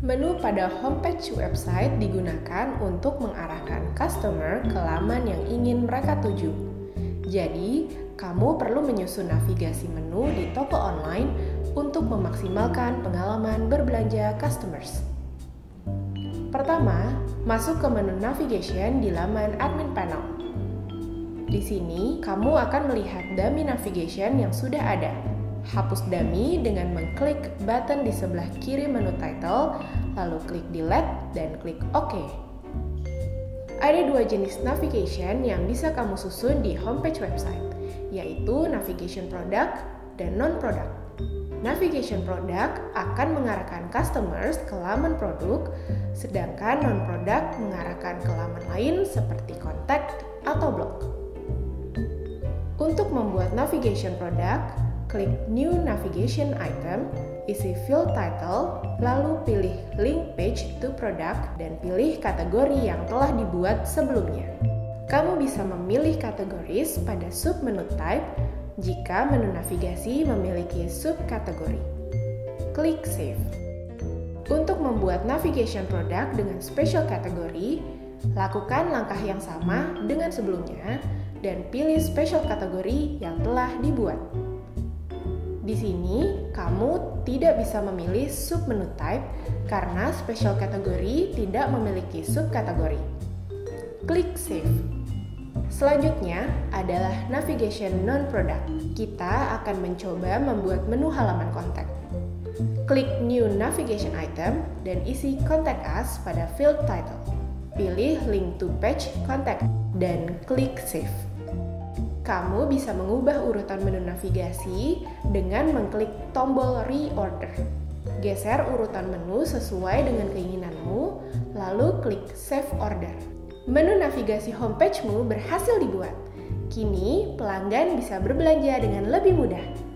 Menu pada homepage website digunakan untuk mengarahkan customer ke laman yang ingin mereka tuju. Jadi, kamu perlu menyusun navigasi menu di toko online untuk memaksimalkan pengalaman berbelanja customers. Pertama, masuk ke menu navigation di laman admin panel. Di sini, kamu akan melihat dummy navigation yang sudah ada. Hapus dummy dengan mengklik button di sebelah kiri menu title, lalu klik delete dan klik OK. Ada dua jenis navigation yang bisa kamu susun di homepage website, yaitu navigation product dan non-product. Navigation product akan mengarahkan customers ke laman produk, sedangkan non-product mengarahkan ke laman lain seperti kontak atau blog. Untuk membuat navigation product, klik New Navigation Item, isi field title, lalu pilih Link Page to Product dan pilih kategori yang telah dibuat sebelumnya. Kamu bisa memilih kategoris pada submenu type jika menu navigasi memiliki subkategori. Klik Save. Untuk membuat navigation product dengan special kategori, lakukan langkah yang sama dengan sebelumnya, dan pilih special kategori yang telah dibuat. Di sini, kamu tidak bisa memilih submenu type karena special kategori tidak memiliki subkategori. Klik Save. Selanjutnya adalah navigation non-product. Kita akan mencoba membuat menu halaman kontak. Klik New Navigation Item dan isi Contact Us pada field title. Pilih Link to Page Contact dan klik Save. Kamu bisa mengubah urutan menu navigasi dengan mengklik tombol reorder. Geser urutan menu sesuai dengan keinginanmu, lalu klik save order. Menu navigasi homepage-mu berhasil dibuat. Kini, pelanggan bisa berbelanja dengan lebih mudah.